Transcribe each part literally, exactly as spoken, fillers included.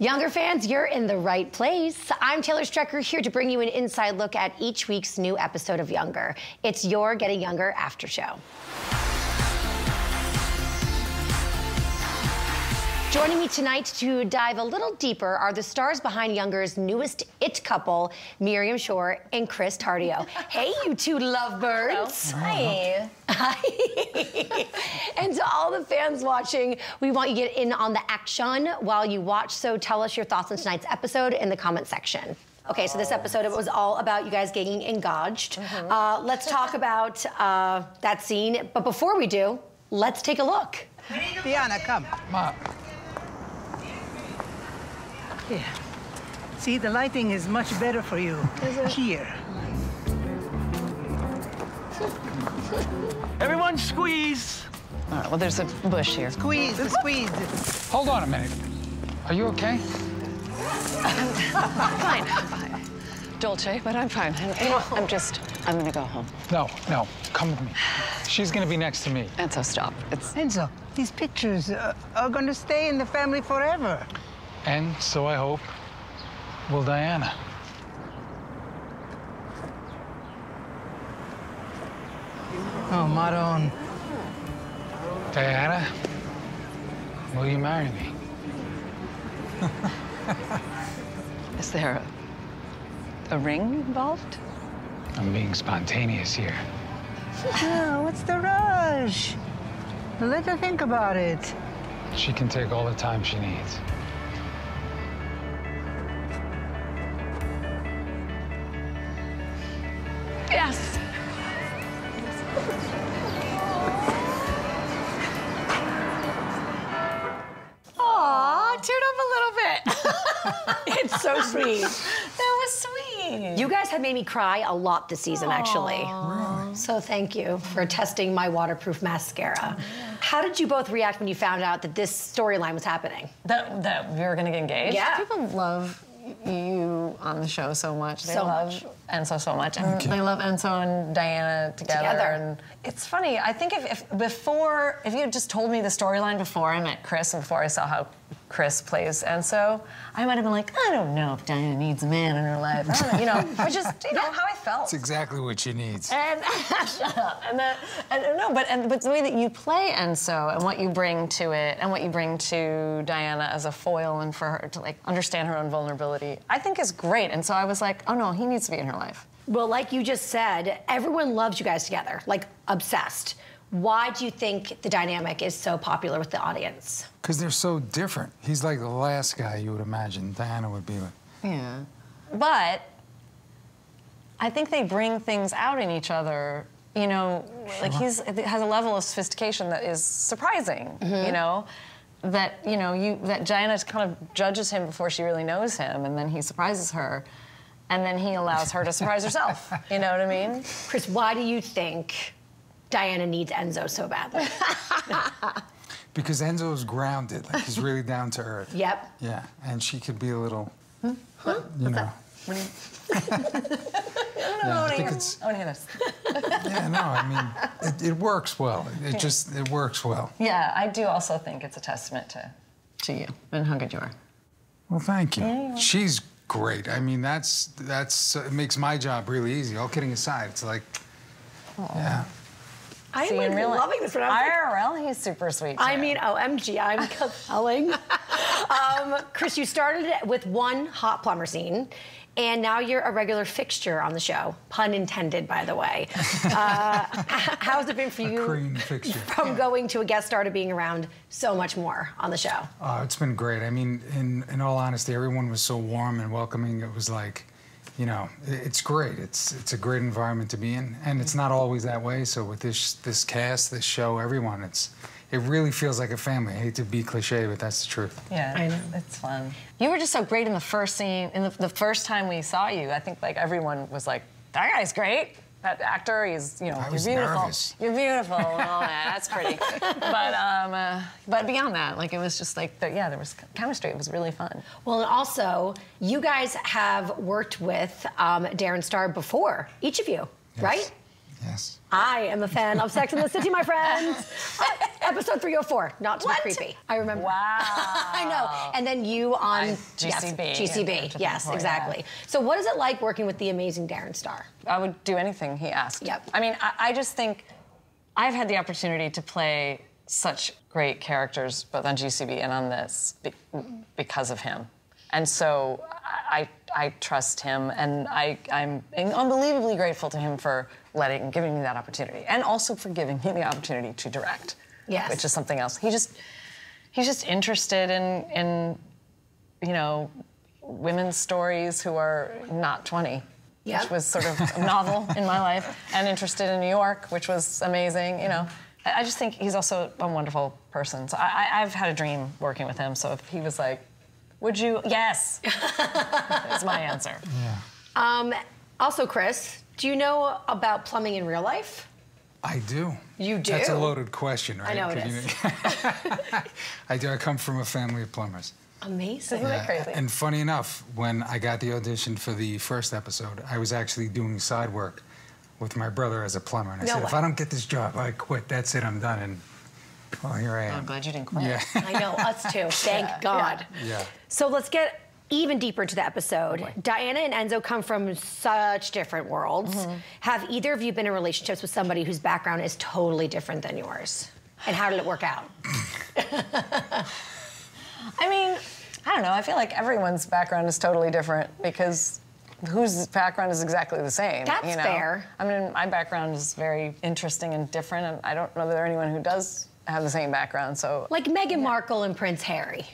Younger fans, you're in the right place. I'm Taylor Strecker, here to bring you an inside look at each week's new episode of Younger. It's your Getting Younger after show. Joining me tonight to dive a little deeper are the stars behind Younger's newest it couple, Miriam Shor and Chris Tardio. Hey, you two lovebirds. Hi. Hi. And to all the fans watching, we want you to get in on the action while you watch, so tell us your thoughts on tonight's episode in the comment section. Okay, so this episode, it was all about you guys getting engaged. Mm-hmm. uh, let's talk about uh, that scene, but before we do, let's take a look. Diana, come. Mom. Yeah. See, the lighting is much better for you here. Everyone squeeze. All right, well, there's a bush here. Squeeze, squeeze. Hold on a minute. Are you okay? I'm fine, I'm fine. Dolce, but I'm fine. I'm, you know, I'm just, I'm gonna go home. No, no, come with me. She's gonna be next to me. Enzo, stop. It's... Enzo, these pictures uh, are gonna stay in the family forever. And so I hope, will Diana. Oh, Maron. Diana, will you marry me? Is there a, a ring involved? I'm being spontaneous here. Oh, what's the rush? Let her think about it. She can take all the time she needs. Yes. Aw, teared up a little bit. It's so sweet. That was sweet. You guys have made me cry a lot this season, aww, actually. Really? So thank you for testing my waterproof mascara. How did you both react when you found out that this storyline was happening? That, that we were going to get engaged? Yeah. People love you on the show so much. They so love much. Enzo so much. And they love Enzo and Diana together. together. And it's funny, I think if, if before, if you had just told me the storyline before I met Chris and before I saw how Chris plays Enzo, I might have been like, I don't know if Diana needs a man in her life. I don't know, you know, or just, you know, how I felt. It's exactly what she needs. And shut up. And that, I don't know, but, and, but the way that you play Enzo and what you bring to it and what you bring to Diana as a foil and for her to, like, understand her own vulnerability, I think is great. And so I was like, oh, no, he needs to be in her life. Well, like you just said, everyone loves you guys together, like, obsessed. Why do you think the dynamic is so popular with the audience? Because they're so different. He's like the last guy you would imagine Diana would be with. Yeah. But I think they bring things out in each other, you know, sure. Like he's has a level of sophistication that is surprising, mm-hmm. you know, that, you know, you that Diana kind of judges him before she really knows him, and then he surprises her, and then he allows her to surprise herself, you know what I mean? Chris, why do you think Diana needs Enzo so badly? Because Enzo's grounded, like he's really down to earth. Yep. Yeah, and she could be a little, huh? Huh? you What's know. What do you... I don't know, yeah, I, I think it's... I want to hear this. Yeah, no, I mean, it, it works well. It yeah. just, it works well. Yeah, I do also think it's a testament to, to you and how good you are. Well, thank you. Yeah, you She's great. I mean, that's, that's, uh, it makes my job really easy. All kidding aside, it's like, aww. Yeah. I'm like loving this one. I R L, like, he's super sweet. Too. I mean, O M G, I'm compelling. um, Chris, you started with one hot plumber scene, and now you're a regular fixture on the show. Pun intended, by the way. Uh, how's it been for you? A cream fixture. From yeah. going to a guest star to being around so much more on the show? Uh, it's been great. I mean, in, in all honesty, everyone was so warm and welcoming. It was like, you know, it's great. It's it's a great environment to be in, and it's not always that way. So with this this cast, this show, everyone, it's it really feels like a family. I hate to be cliche, but that's the truth. Yeah, I know. It's fun. You were just so great in the first scene. In the, the first time we saw you, I think like everyone was like, "That guy's great. That actor, he's you know, I was you're beautiful. Nervous. You're beautiful and all that. That's pretty." But um, uh, but beyond that, like it was just like the, yeah, there was chemistry. It was really fun. Well, and also you guys have worked with um, Darren Star before, each of you, yes. right? Yes. I am a fan of Sex and the City, my friends. Uh, episode three oh four, not to what? be creepy. I remember. Wow. I know. And then you on... G C B. Yes, G C B, yeah, yes, exactly. Yeah. So what is it like working with the amazing Darren Star? I would do anything he asked. Yep. I mean, I, I just think... I've had the opportunity to play such great characters, both on G C B and on this, be, because of him. And so I, I trust him, and I, I'm unbelievably grateful to him for letting, giving me that opportunity, and also for giving me the opportunity to direct, yes. which is something else. He just, he's just interested in, in, you know, women's stories who are not twenty, yep. which was sort of novel in my life, and interested in New York, which was amazing, you know. I just think he's also a wonderful person. So I, I've had a dream working with him, so if he was like, would you? Yes. That's my answer. Yeah. Um, also, Chris, do you know about plumbing in real life? I do. You do? That's a loaded question, right? I know it is. You... I do. I come from a family of plumbers. Amazing. Isn't that crazy? And funny enough, when I got the audition for the first episode, I was actually doing side work with my brother as a plumber. And I no said, way. if I don't get this job, I quit. That's it. I'm done. And well, here I am. Oh, I'm glad you didn't quit. Yeah. I know, us too. Thank yeah. God. Yeah. So let's get even deeper into the episode. Oh, Diana and Enzo come from such different worlds. Mm-hmm. Have either of you been in relationships with somebody whose background is totally different than yours? And how did it work out? I mean, I don't know. I feel like everyone's background is totally different because whose background is exactly the same. That's you know? fair. I mean, my background is very interesting and different, and I don't know that there's anyone who does have the same background, so... Like Meghan yeah. Markle and Prince Harry.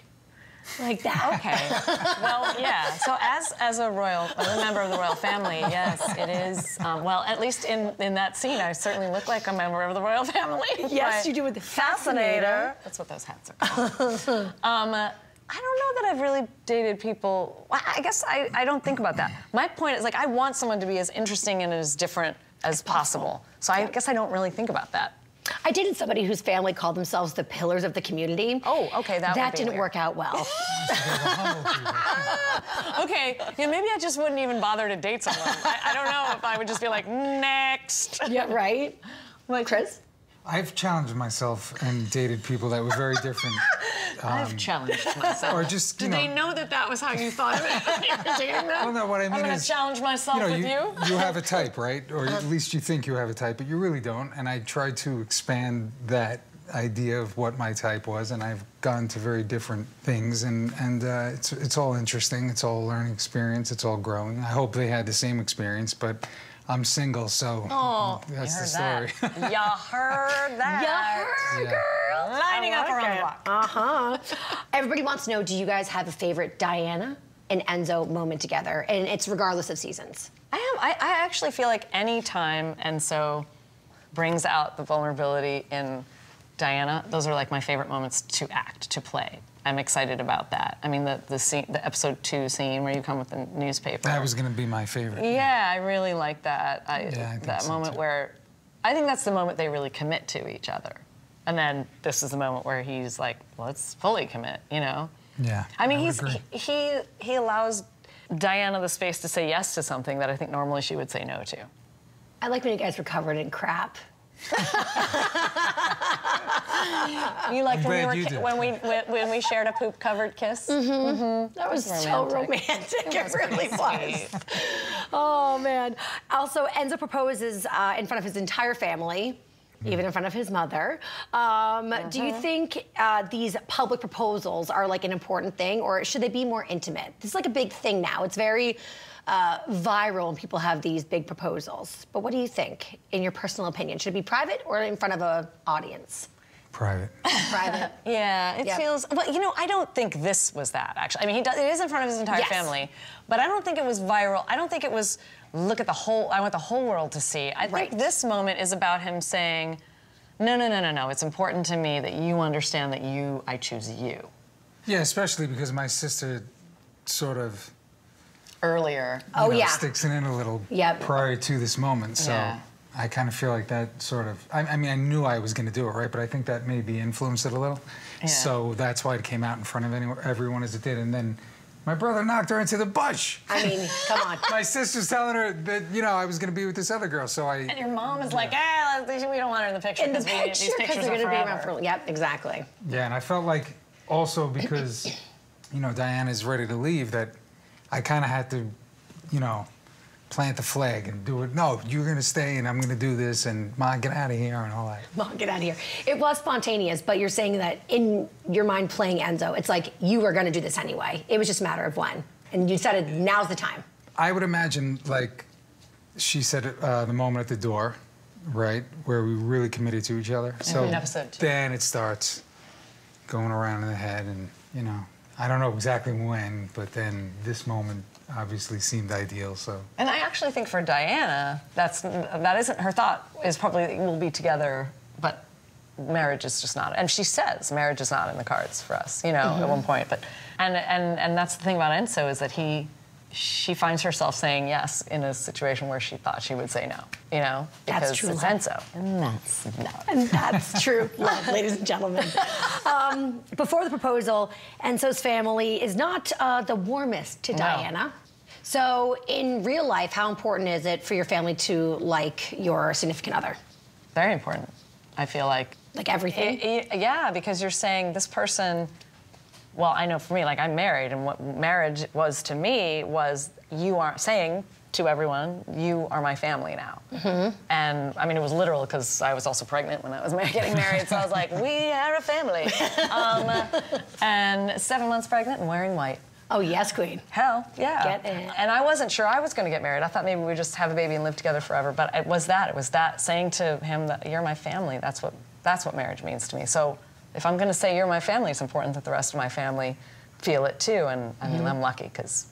Like that. Okay. Well, yeah. So as as a royal, a member of the royal family, yes, it is. Um, well, at least in, in that scene, I certainly look like a member of the royal family. Yes, you do with the fascinator. fascinator. That's what those hats are called. um, uh, I don't know that I've really dated people... I guess I, I don't think about that. My point is, like, I want someone to be as interesting and as different as possible. So yeah. I guess I don't really think about that. I dated somebody whose family called themselves the Pillars of the Community. Oh, okay, that That didn't weird. work out well. Okay, yeah, maybe I just wouldn't even bother to date someone. I, I don't know if I would just be like, next. Yeah, right? Like, Chris? I've challenged myself and dated people that were very different. Um, I've challenged myself. Or just, you Did know, they know that that was how you thought of it? Well, no, what I mean I'm going to challenge myself you know, with you. You, you have a type, right? Or at least you think you have a type, but you really don't. And I tried to expand that idea of what my type was, and I've gone to very different things. And, and uh, it's, it's all interesting. It's all a learning experience. It's all growing. I hope they had the same experience, but... I'm single, so oh, that's the story. That. Ya heard that. Ya heard, yeah. girl. Lining like up around it. the block. Uh-huh. Everybody wants to know, do you guys have a favorite Diana and Enzo moment together? And it's regardless of seasons. I am. I, I actually feel like any time Enzo brings out the vulnerability in Diana, those are like my favorite moments to act, to play. I'm excited about that. I mean, the the, scene, the episode two scene where you come with the newspaper. That was going to be my favorite. Yeah, I really like that. I, yeah, I think that so moment too. where, I think that's the moment they really commit to each other, and then this is the moment where he's like, let's fully commit. You know? Yeah. I mean, I he's agree. he he allows Diana the space to say yes to something that I think normally she would say no to. I like when you guys were covered in crap. You like when we, were, when we when we shared a poop-covered kiss? Mm-hmm. Mm-hmm. That was romantic. so romantic. It, was it really was. Oh man. Also, Enzo proposes uh, in front of his entire family, mm. even in front of his mother. Um, mm-hmm. Do you think uh, these public proposals are like an important thing, or should they be more intimate? This is like a big thing now. It's very Uh, viral, and people have these big proposals. But what do you think, in your personal opinion? Should it be private or in front of an audience? Private. Private. Yeah, it yep. feels... Well, you know, I don't think this was that, actually. I mean, he does, it is in front of his entire yes. family, but I don't think it was viral. I don't think it was, look at the whole... I want the whole world to see. I right. think this moment is about him saying, no, no, no, no, no, it's important to me that you understand that you... I choose you. Yeah, especially because my sister sort of... Earlier. Oh, know, yeah. Sticks it in a little yep. prior to this moment. So yeah. I kind of feel like that sort of... I, I mean, I knew I was going to do it, right? But I think that maybe influenced it a little. Yeah. So that's why it came out in front of anyone, everyone as it did. And then My brother knocked her into the bush. I mean, come on. My sister's telling her that, you know, I was going to be with this other girl, so I... And your mom is yeah. like, ah, we don't want her in the picture. In the picture, because they're going to be around for... Yep, exactly. Yeah, and I felt like also because, you know, Diana's ready to leave, that I kind of had to, you know, plant the flag and do it. No, you're going to stay and I'm going to do this and Ma, get out of here and all that. Ma, get out of here. It was spontaneous, but you're saying that in your mind playing Enzo, it's like you were going to do this anyway. It was just a matter of when. And you decided now's the time. I would imagine, like she said, uh, the moment at the door, right, where we really committed to each other. Mm-hmm. So episode two. Then it starts going around in the head and, you know, I don't know exactly when, but then this moment obviously seemed ideal, so. And I actually think for Diana, that's, that isn't, her thought is probably we'll be together, but marriage is just not, and she says marriage is not in the cards for us, you know, mm-hmm. at one point, but, and, and, and that's the thing about Enzo is that he, she finds herself saying yes in a situation where she thought she would say no, you know? Because that's true. It's Enzo. And that's not. And that's true love, ladies and gentlemen. Um, before the proposal, Enzo's family is not uh, the warmest to no. Diana. So in real life, how important is it for your family to like your significant other? Very important, I feel like. Like everything? It, it, yeah, because you're saying this person... Well, I know for me, like, I'm married, and what marriage was to me was you are saying to everyone, you are my family now. Mm-hmm. And, I mean, it was literal, because I was also pregnant when I was getting married, so I was like, we are a family. Um, and seven months pregnant and wearing white. Oh, yes, queen. Hell, yeah. Get in. And I wasn't sure I was going to get married. I thought maybe we'd just have a baby and live together forever, but it was that. It was that saying to him that you're my family. That's what, that's what marriage means to me. So... If I'm going to say you're my family, it's important that the rest of my family feel it, too. And, I mean, mm-hmm. I'm lucky because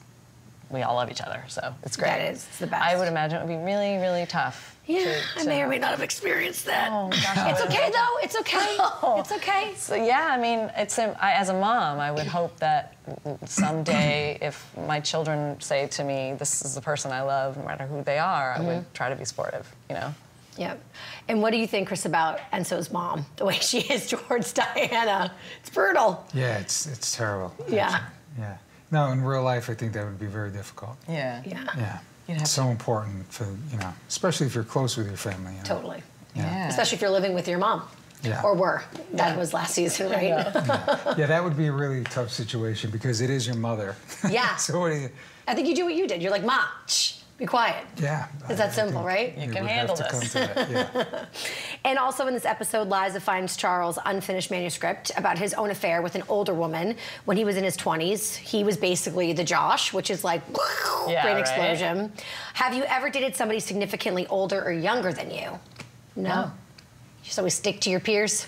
we all love each other, so it's great. That is, it's the best. I would imagine it would be really, really tough. Yeah, to, I to... may or may not have experienced that. Oh, gosh, it's okay, though. It's okay. Oh. It's okay. So, yeah, I mean, it's I, as a mom, I would hope that someday if my children say to me, this is the person I love, no matter who they are, mm-hmm. I would try to be supportive, you know? Yep. And what do you think, Chris, about Enzo's mom, the way she is towards Diana? It's brutal. Yeah, it's it's terrible. Yeah. Actually. Yeah. No, in real life, I think that would be very difficult. Yeah. Yeah. Yeah. You'd have it's to... so important for, you know, especially if you're close with your family. You know? Totally. Yeah. yeah. Especially if you're living with your mom. Yeah. Or were. That yeah. was last season, right? Yeah. yeah, that would be a really tough situation because it is your mother. Yeah. so what do you... I think you do what you did. You're like, Ma, shh. Be quiet. Yeah. It's that simple, right? You can handle this. Yeah. And also in this episode, Liza finds Charles' unfinished manuscript about his own affair with an older woman when he was in his twenties. He was basically the Josh, which is like, yeah, brain right? explosion. Have you ever dated somebody significantly older or younger than you? No? no. You just always stick to your peers?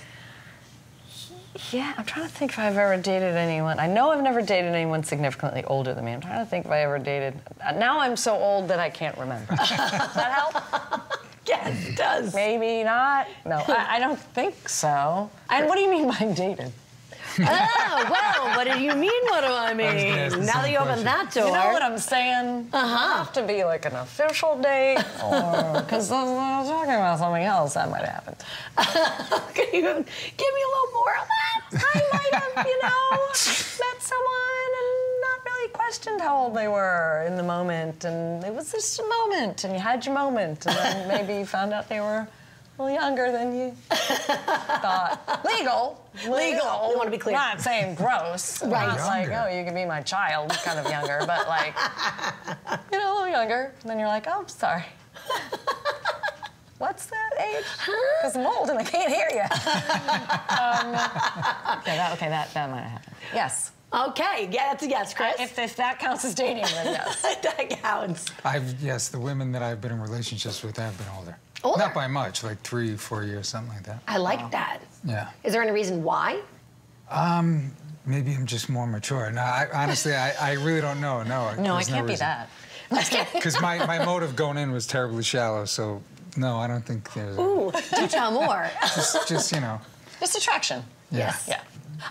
Yeah, I'm trying to think if I've ever dated anyone. I know I've never dated anyone significantly older than me. I'm trying to think if I ever dated... Now I'm so old that I can't remember. Does that help? Yes, it does. Maybe not. No, I, I don't think so. And what do you mean by dated? Oh, well, what do you mean, what do I mean? I now that you open that door... You know what I'm saying? Uh-huh. It doesn't have to be, like, an official date, or... Because I was talking about something else, that might happen. Can you give me a little more of that? I might have, you know, met someone and not really questioned how old they were in the moment, and it was just a moment, and you had your moment, and then maybe you found out they were... A little younger than you thought. Legal. Legal. Legal. We want to be clear. Not saying gross. Right. Not like, oh, you can be my child, kind of younger, but like, you know, a little younger. And then you're like, oh, I'm sorry. What's that age? Because I'm old and I can't hear you. um, okay, that, okay, that, that might have happened. Yes. Okay, yeah, that's a yes, Chris. If, if that counts as dating, then yes. That counts. I've, yes, the women that I've been in relationships with have been older. Older. Not by much, like three, four years, something like that. I like wow. that. Yeah. Is there any reason why? Um, maybe I'm just more mature. No, I, honestly, I, I really don't know. No, no, I can't no be reason. That. Because my, my motive going in was terribly shallow, so no, I don't think there's... Ooh, a... do tell more. just, just, you know. Just attraction. Yeah. Yes. Yeah.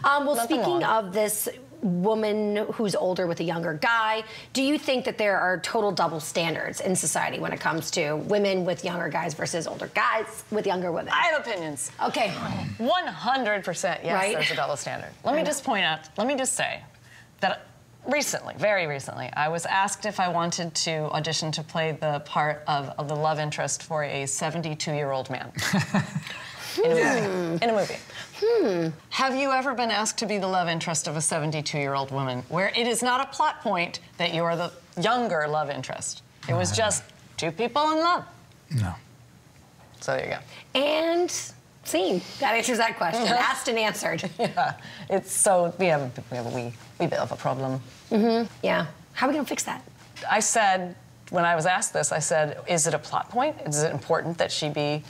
Um, well, nothing speaking long. Of this woman who's older with a younger guy, do you think that there are total double standards in society when it comes to women with younger guys versus older guys with younger women? I have opinions. Okay. one hundred percent yes, right? There's a double standard. Let I me know. Just point out, let me just say that Recently, very recently, I was asked if I wanted to audition to play the part of, of the love interest for a seventy-two-year-old man. In a movie. In a movie. Hmm. Have you ever been asked to be the love interest of a seventy-two-year-old woman, where it is not a plot point that you are the younger love interest? It was just two people in love. No. So there you go. And scene. That answers that question. Mm-hmm. Asked and answered. Yeah. It's so we have a, we have a wee, wee bit of a problem. Mm-hmm. Yeah. How are we gonna fix that? I said when I was asked this, I said, "Is it a plot point? Is it important that she be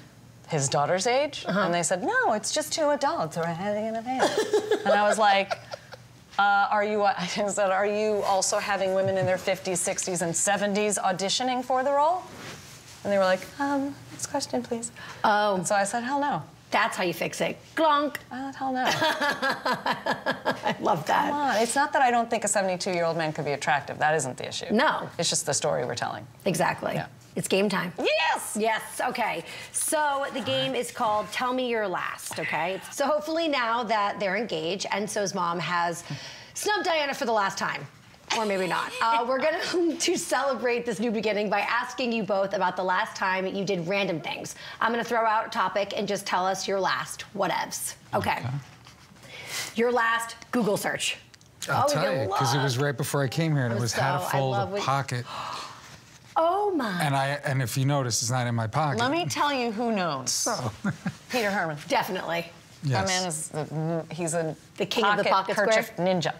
his daughter's age?" Uh-huh. And they said, "No, it's just two adults who are having an affair." And I was like, uh, "Are you?" I said, "Are you also having women in their fifties, sixties, and seventies auditioning for the role?" And they were like, um, "Next question, please." Oh. And so I said, "Hell no." That's how you fix it. Glonk. Uh, hell no. I love that. Come on. It's not that I don't think a seventy-two-year-old man could be attractive. That isn't the issue. No. It's just the story we're telling. Exactly. Yeah. It's game time. Yes! Yes, okay. So the game is called Tell Me Your Last, okay? So hopefully now that they're engaged, Enso's mom has snubbed Diana for the last time. Or maybe not. Uh, we're going to celebrate this new beginning by asking you both about the last time you did random things. I'm going to throw out a topic and just tell us your last whatevs. Okay. Okay. Your last Google search. I'll oh, tell you, because it was right before I came here, and it was so, how to fold a pocket. Oh, my. And, I, and if you notice, it's not in my pocket. Let me tell you who knows. So. Peter Herman. Definitely. Yes. That man is, the, he's a the king pocket of the pocket kerchief square ninja.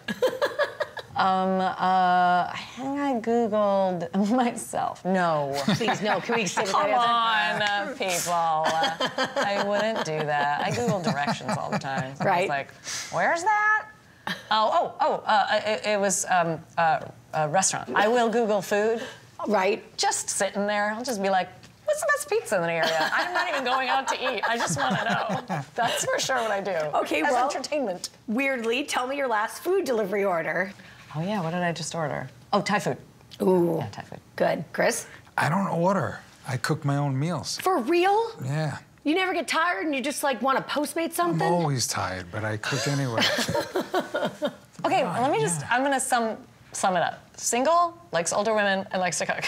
Um, uh, I think I Googled myself. No. Please, no. Can we say come on, uh, people. Uh, I wouldn't do that. I Google directions all the time. So right. I was like, where's that? Oh, oh, oh, uh, it, it was um, uh, a restaurant. I will Google food. Right. Just sitting there. I'll just be like, what's the best pizza in the area? I'm not even going out to eat. I just want to know. That's for sure what I do. Okay, as well, entertainment. Weirdly, tell me your last food delivery order. Oh, yeah, what did I just order? Oh, Thai food. Ooh. Yeah, Thai food. Good. Chris? I don't order. I cook my own meals. For real? Yeah. You never get tired and you just, like, want to Postmate something? I'm always tired, but I cook anyway. Okay, oh, let me yeah. just, I'm going to sum sum it up. Single, likes older women, and likes to cook.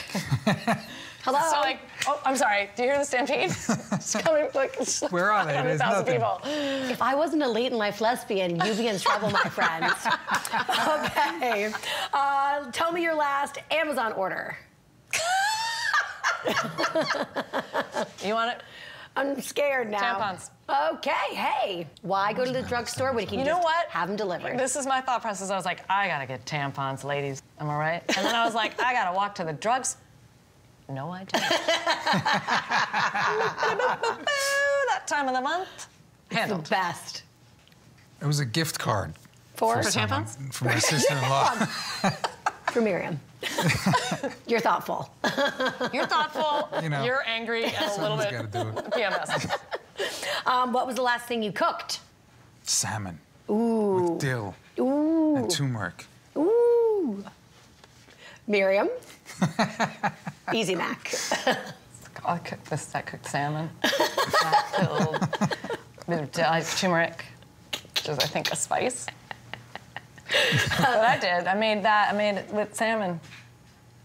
Hello? So, like, oh, I'm sorry, do you hear the stampede? It's coming, like, it's like where are they? There's nothing. People. If I wasn't a late in life lesbian, you'd be in trouble, my friends. Okay. Uh, tell me your last Amazon order. You want it? I'm scared now. Tampons. Okay, hey. Why go to the drugstore when you can you just know what? Have them delivered? This is my thought process. I was like, I gotta get tampons, ladies. Am I right? And then I was like, I gotta walk to the drugstore. No, I don't. That time of the month. Handled. It's the best. It was a gift card. For, for tampons? For my sister-in-law. For Miriam. You're thoughtful. You're thoughtful, you know, you're angry, and a little bit P M S. Um, what was the last thing you cooked? Salmon. Ooh. With dill. Ooh. And turmeric. Ooh. Miriam. Easy Mac. I cooked this, I cooked salmon. I cooked turmeric, which is, I think, a spice. But I did. I made that. I made it with salmon.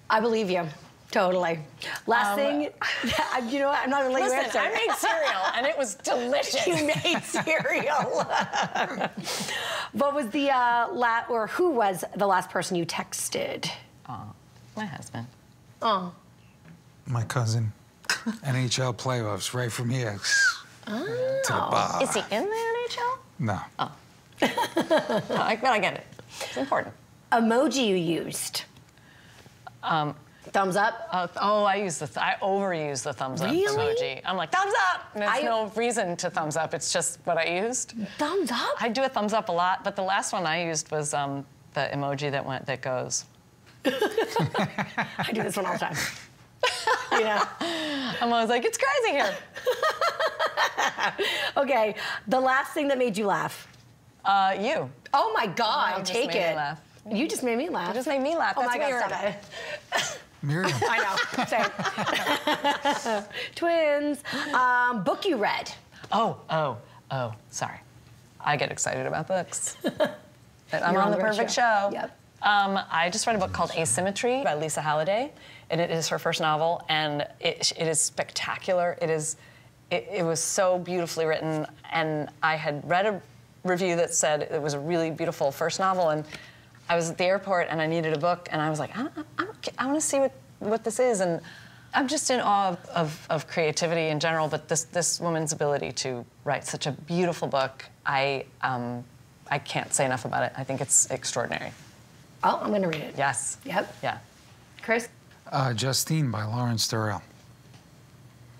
I believe you. Totally. Last um, thing, I, you know what? I'm not going to let you answer. Listen, I made cereal, and it was delicious. You made cereal. What was the, uh, la or who was the last person you texted? Oh, my husband. Oh. My cousin. N H L playoffs right from here oh. to the bar. Is he in the N H L? No. Oh. No, I, but I get it. It's important. Emoji you used. Um, thumbs up? Uh, oh, I use the th I overuse the thumbs really? Up emoji. I'm like, thumbs up! And there's I... no reason to thumbs up. It's just what I used. Thumbs up? I do a thumbs up a lot, but the last one I used was um, the emoji that went that goes. I do this one all the time. You know? I'm always like, it's crazy here. Okay, the last thing that made you laugh. Uh, you. Oh my God! I'll take it. You just made me laugh. You just made me laugh. Oh my God! Stop it. Miriam. I know. Same. Twins. Um, book you read. Oh, oh, oh. Sorry. I get excited about books. I'm on the perfect show. Yep. Um, I just read a book called Asymmetry by Lisa Halliday, and it is her first novel, and it, it is spectacular. It is, it, it was so beautifully written, and I had read a review that said it was a really beautiful first novel, and I was at the airport, and I needed a book, and I was like, I, I, I want to see what, what this is, and I'm just in awe of, of, of creativity in general, but this, this woman's ability to write such a beautiful book, I, um, I can't say enough about it. I think it's extraordinary. Oh, I'm going to read it. Yes. Yep. Yeah. Chris? Uh, Justine by Lawrence Durrell.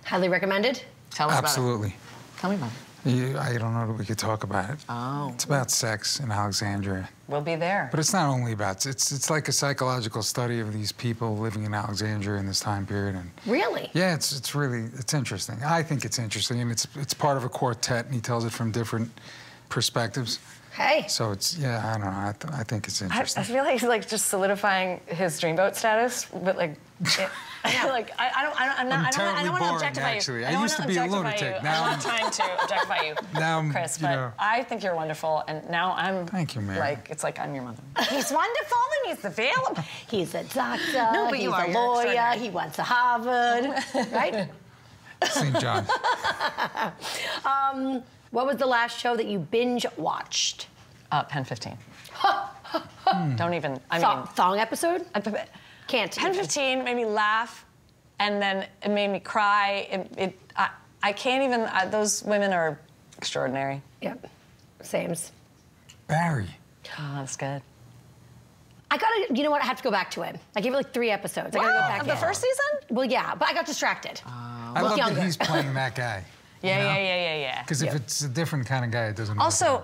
Highly recommended? Tell us Absolutely. about it. Absolutely. Tell me about it. You, I don't know that we could talk about it. Oh. It's about sex in Alexandria. We'll be there. But it's not only about... It's it's like a psychological study of these people living in Alexandria in this time period. And really? Yeah, it's it's really... It's interesting. I think it's interesting. And it's it's part of a quartet, and he tells it from different perspectives. Hey. So it's, yeah, I don't know, I, th I think it's interesting. I, I feel like he's, like, just solidifying his dreamboat status, but, like, it, yeah. like I, I don't, I don't, I'm not, I'm I don't, terribly I don't want to objectify actually. you. I, I used to be a lunatic. You. Now I'm not trying to objectify you, now I'm, Chris, but you know. I think you're wonderful, and now I'm, Thank you, Mary. like, it's like I'm your mother. He's wonderful, and he's available. He's a doctor, no, but he's you are, a lawyer, he went to Harvard, right? Saint John. um... What was the last show that you binge-watched? Uh, Pen fifteen. mm. Don't even, I Th mean... Thong episode? I, Can't. Pen fifteen made me laugh, and then it made me cry. It, it I, I can't even, I, those women are extraordinary. Yep, sames. Barry. Oh, that's good. I gotta, you know what, I have to go back to it. I gave it like three episodes. Wow. I gotta go back to it. The first season? Well, yeah, but I got distracted. Uh, I love Younger. that he's playing that guy. Yeah, you know? yeah, yeah, yeah, yeah. Because if yeah. it's a different kind of guy, it doesn't matter. Also,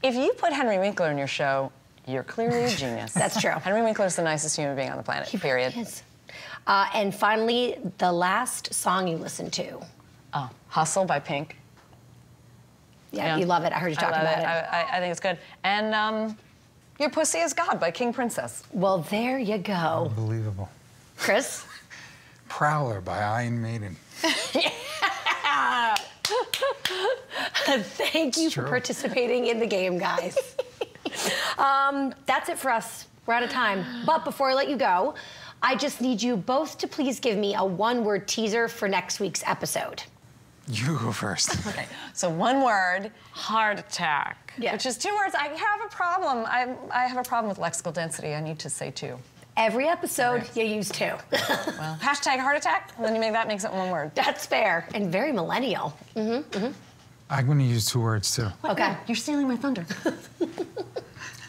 if you put Henry Winkler in your show, you're clearly a genius. That's true. Henry Winkler is the nicest human being on the planet, he period. He is. Uh, and finally, the last song you listened to. Oh, Hustle by Pink. Yeah, yeah. you love it. I heard you talking about it. it. I, I think it's good. And um, Your Pussy is God by King Princess. Well, there you go. Unbelievable. Chris? Prowler by Iron Maiden. Yeah. Thank you for participating in the game, guys. um, that's it for us. We're out of time. But before I let you go, I just need you both to please give me a one-word teaser for next week's episode. You go first. Okay. So one word, heart attack. Yeah. Which is two words. I have a problem. I, I have a problem with lexical density. I need to say two. Every episode, right. you use two. Well, hashtag heart attack, and then you make that makes it one word. That's fair. And very millennial. Mm-hmm, mm-hmm. I'm going to use two words, too. What? Okay. You're stealing my thunder.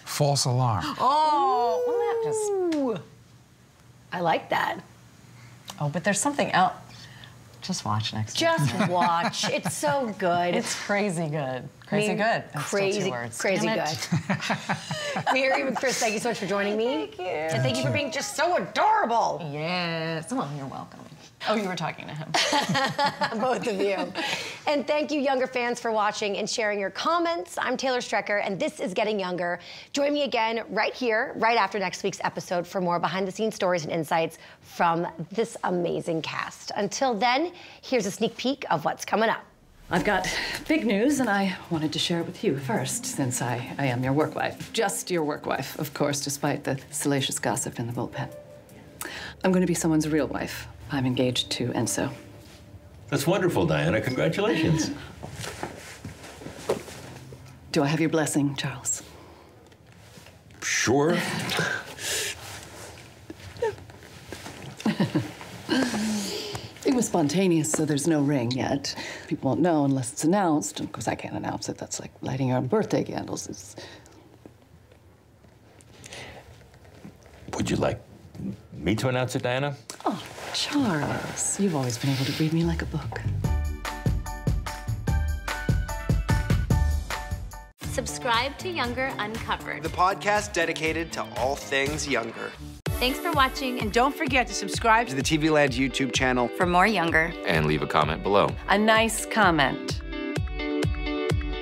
False alarm. Oh, well, that just... I like that. Oh, but there's something else. Just watch next Just week. Just watch. It's so good. It's crazy good. Crazy I mean, good. That's crazy, still two words. Crazy good. Miriam and Chris, thank you so much for joining me. Thank you. And thank you for being just so adorable. Yes. Oh, you're welcome. Oh, you were talking to him. Both of you. And thank you, Younger fans, for watching and sharing your comments. I'm Taylor Strecker, and this is Getting Younger. Join me again right here, right after next week's episode, for more behind-the-scenes stories and insights from this amazing cast. Until then, here's a sneak peek of what's coming up. I've got big news, and I wanted to share it with you first, since I, I am your work wife. Just your work wife, of course, despite the salacious gossip in the bullpen. I'm going to be someone's real wife. I'm engaged to Enzo. That's wonderful, Diana. Congratulations. Do I have your blessing, Charles? Sure. It was spontaneous, so there's no ring yet. People won't know unless it's announced. Of course, I can't announce it. That's like lighting your own birthday candles. It's... Would you like me to announce it, Diana? Oh, Charles, you've always been able to read me like a book. Subscribe to Younger Uncovered, the podcast dedicated to all things Younger. Thanks for watching, and don't forget to subscribe to the T V Land YouTube channel for more Younger. And leave a comment below. A nice comment.